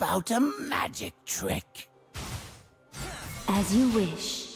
about a magic trick? As you wish.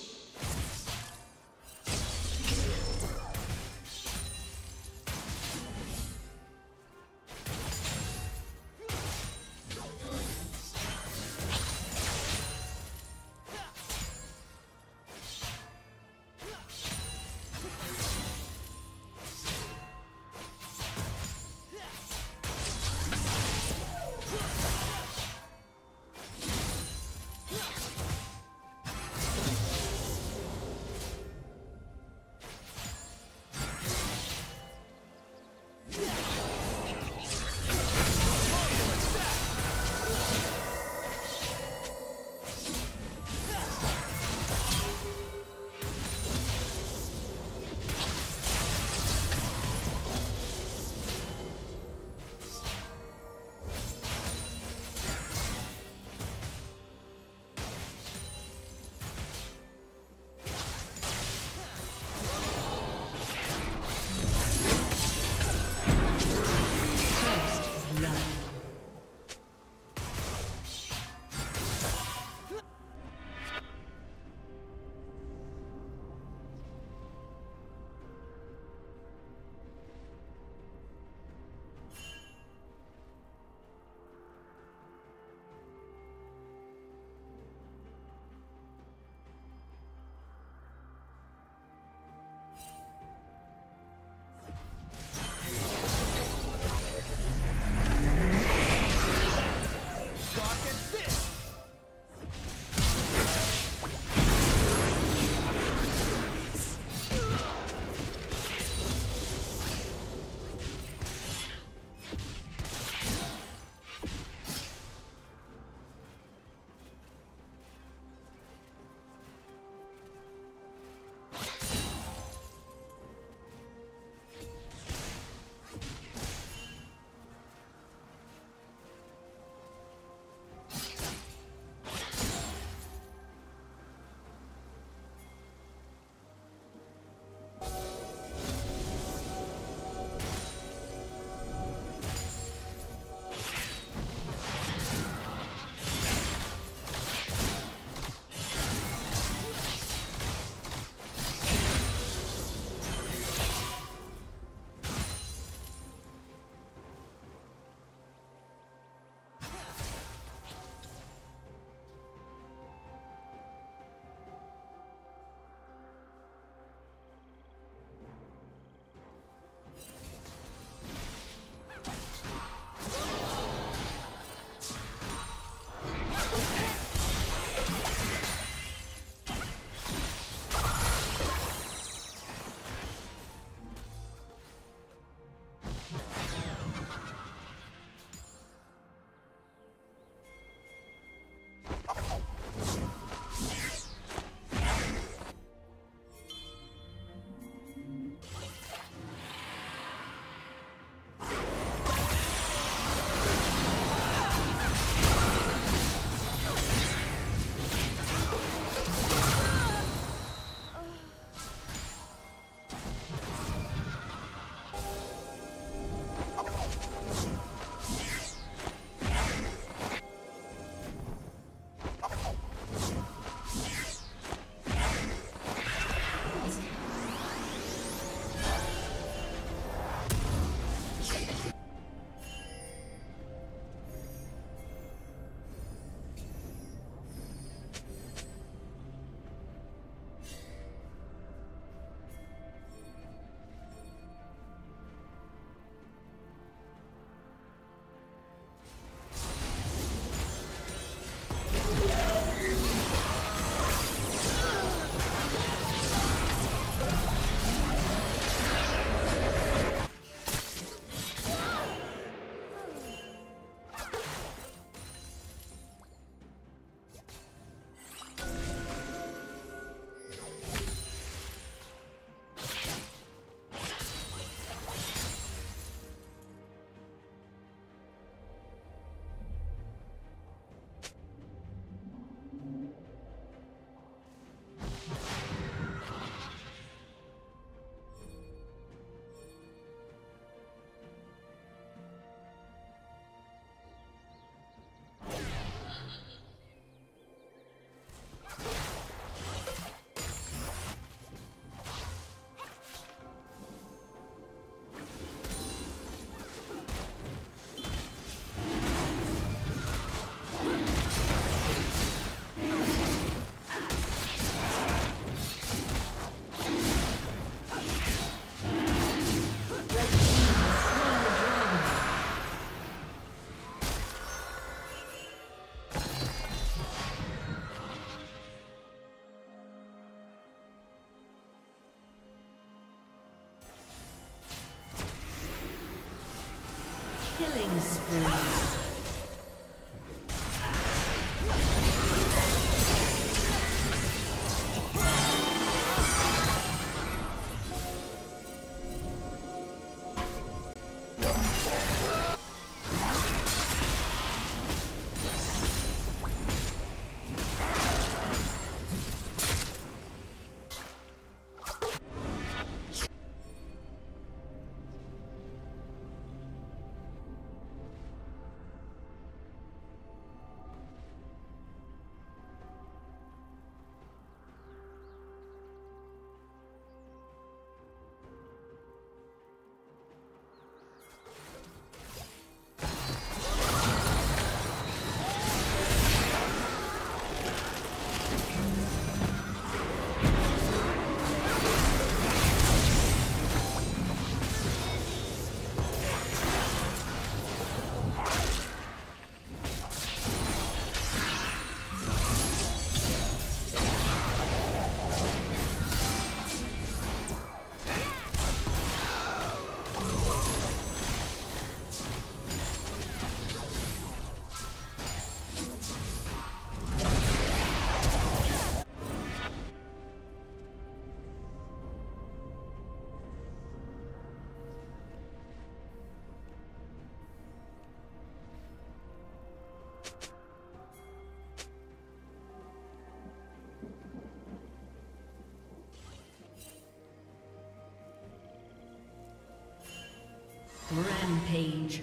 Rampage.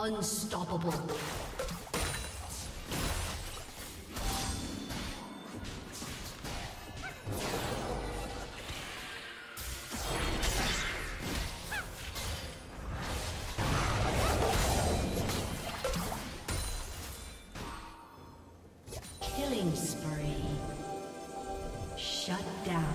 Unstoppable. Killing spree. Shut down.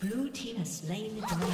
Blue team has slain the dragon.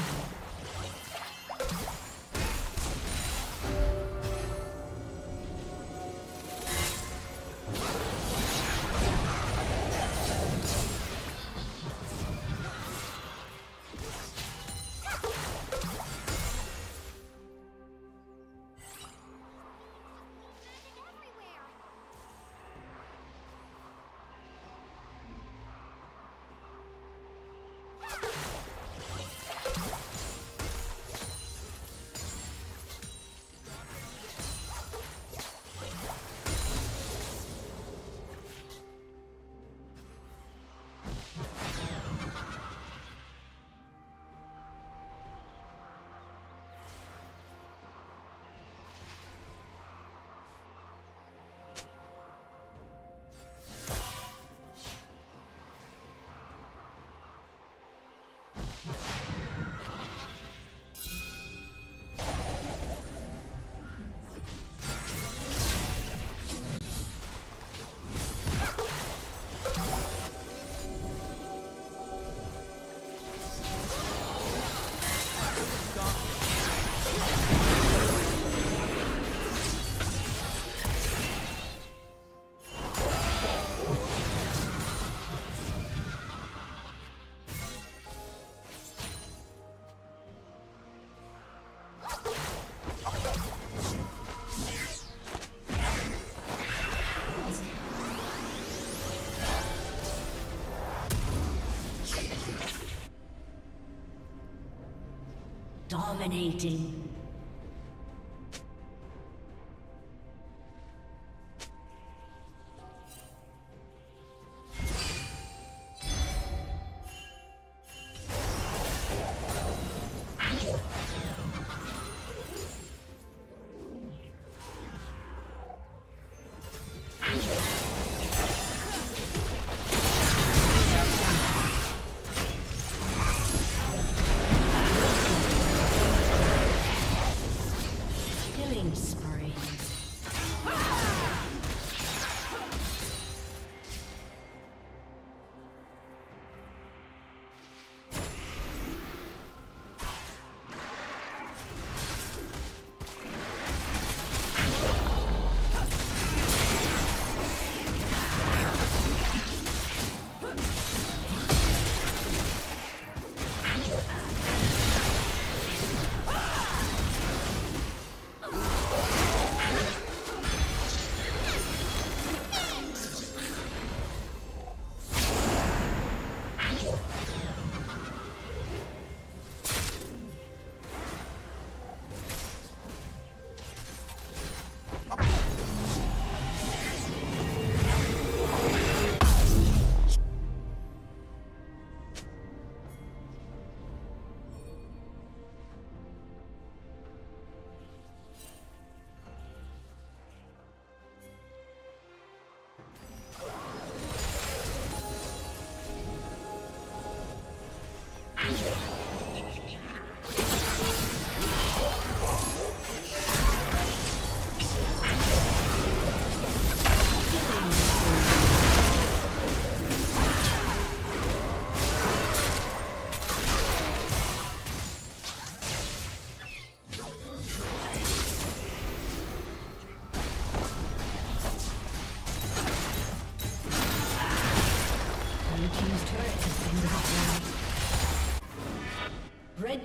Dominating. Red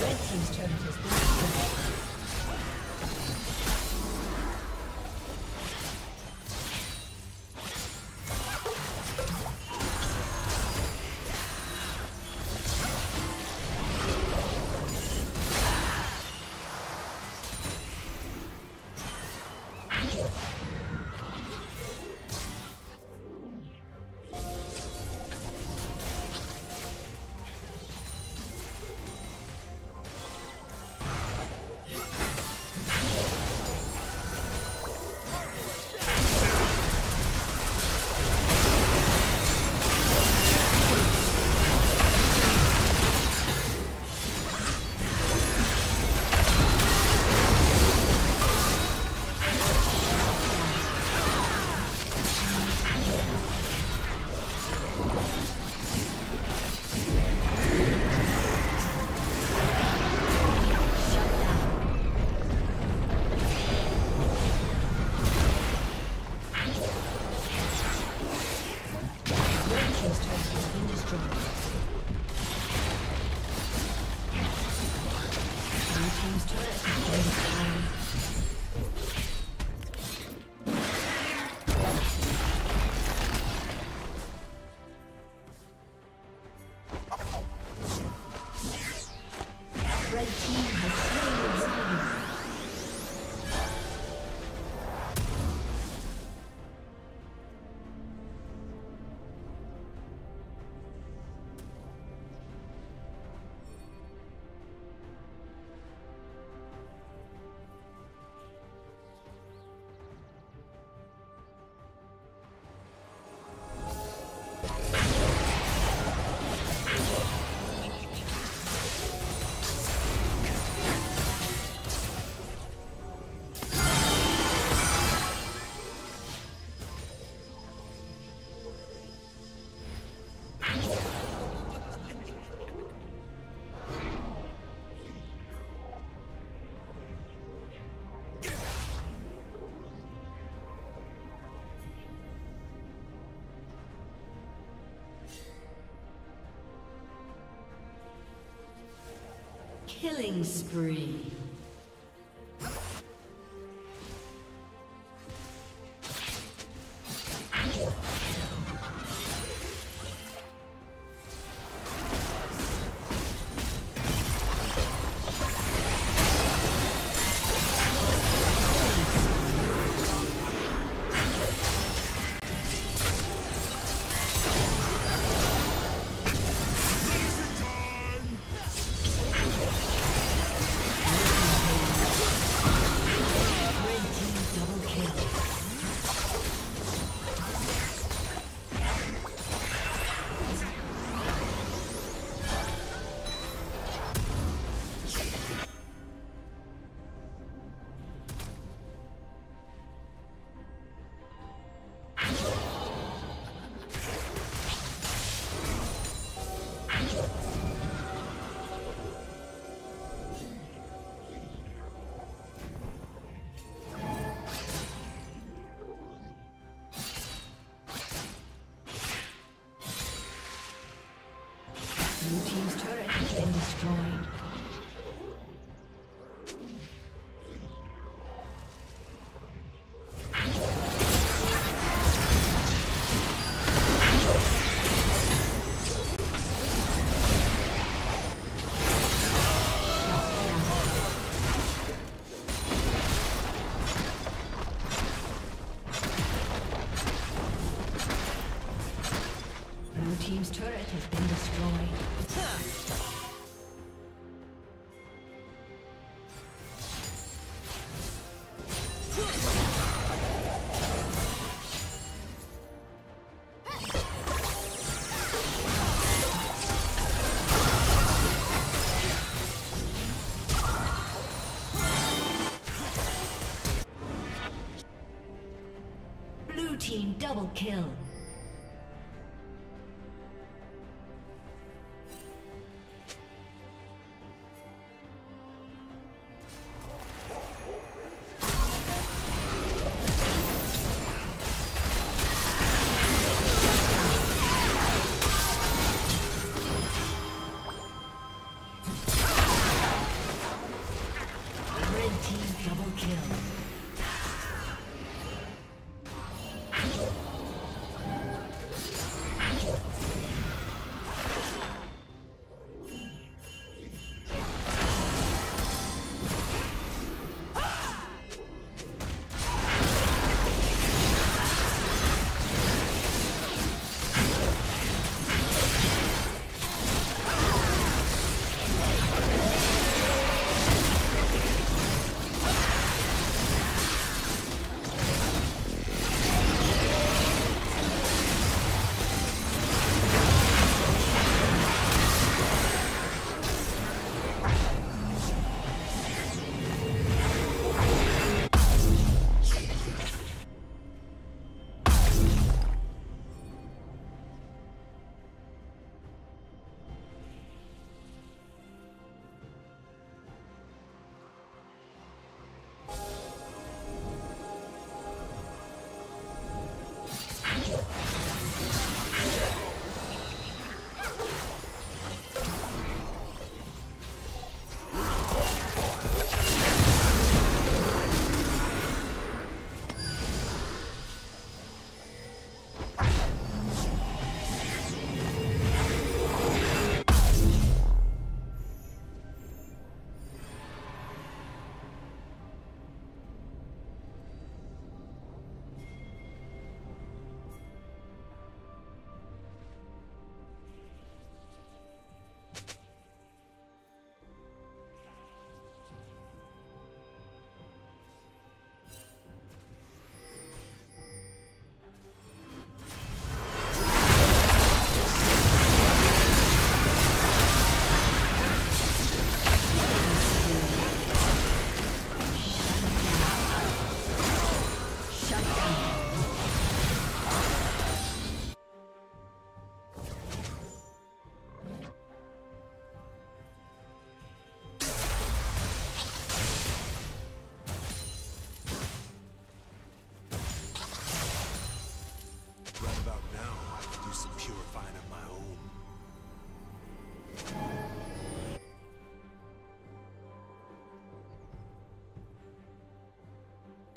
Red team's turret has been killing spree. Double kill.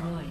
Destroyed.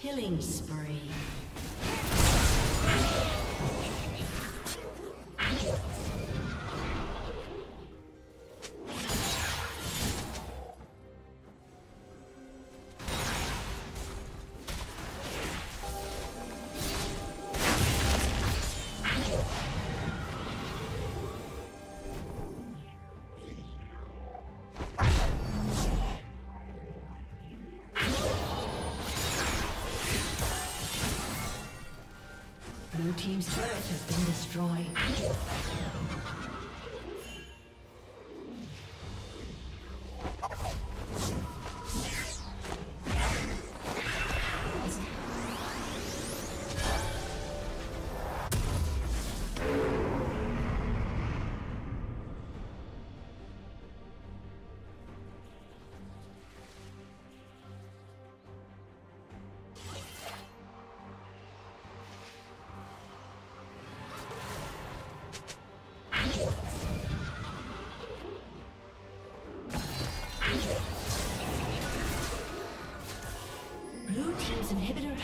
Killing spree. Blue team's turret has been destroyed.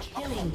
Killing